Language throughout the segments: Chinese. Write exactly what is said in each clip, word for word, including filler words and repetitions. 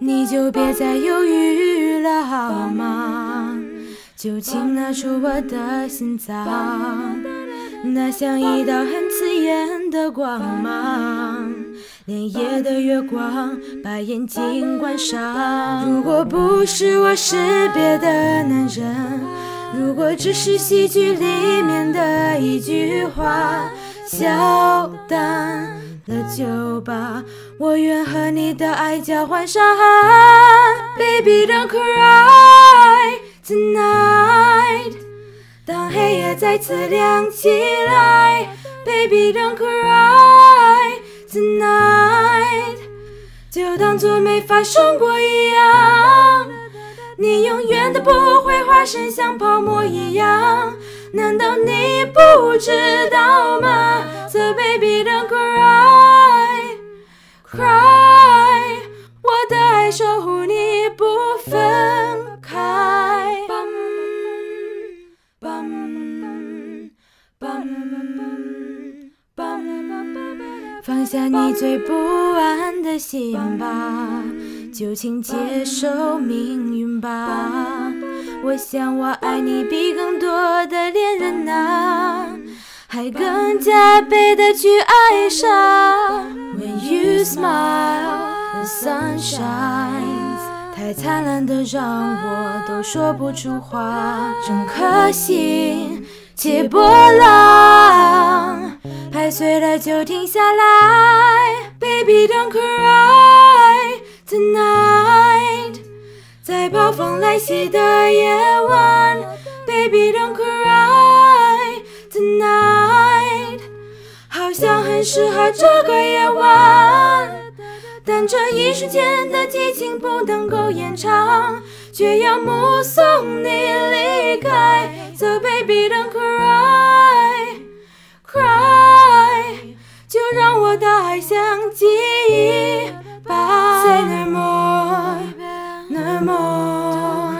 你就别再犹豫了好吗？就请拿出我的心脏，那像一道很刺眼的光芒。 连夜的月光，把眼睛关上。如果不是我是别的男人，如果只是戏剧里面的一句话，笑淡了就罢。我愿和你的爱交换伤害。Baby don't cry tonight， 当黑夜再次亮起来。Baby don't cry tonight。 就当作没发生过一样，你永远都不会化身像泡沫一样，难道你不知道吗 ？So baby don't cry, cry， 我的爱守护你不分开。放下你最不安的心吧，就请接受命运吧。我想我爱你比更多的恋人啊，还更加倍的去爱上。When you smile, the sun shines， 太灿烂的让我都说不出话，整颗心起波浪。 拍碎了就停下来 ，Baby don't cry tonight， 在暴风来袭的夜晚 ，Baby don't cry tonight， 好像很适合这个夜晚，但这一瞬间的激情不能够延长，却要目送你离开 ，So baby don't cry。 Cry， 就让我的爱像记忆吧。Say no more, no more.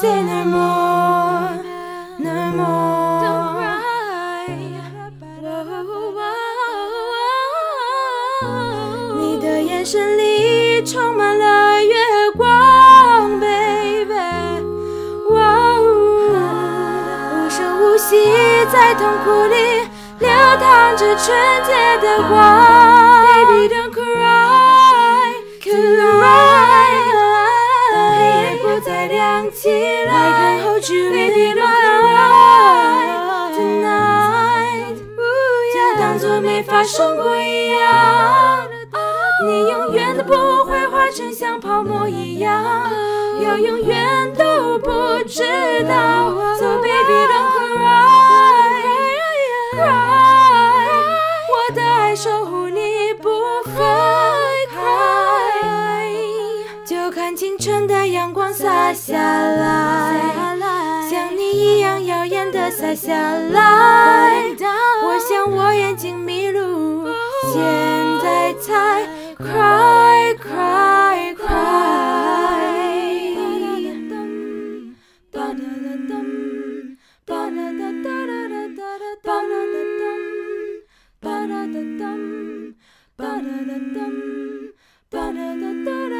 Say no more, no more. Don't cry. 你的眼神里充满了月光 ，baby。 在痛苦里流淌着纯洁的光 ，Baby don't cry tonight， 当黑夜不再亮起来 ，Baby don't cry tonight， 就当作没发生过一样，你永远都不会化成像泡沫一样，要永远都不知道 ，So baby don't。 守护你不分开，就看清晨的阳光洒下来，像你一样耀眼的洒下来。我想我眼睛迷路，现在才 cry cry cry。 Ba da da dum, ba da da dum, ba da da da.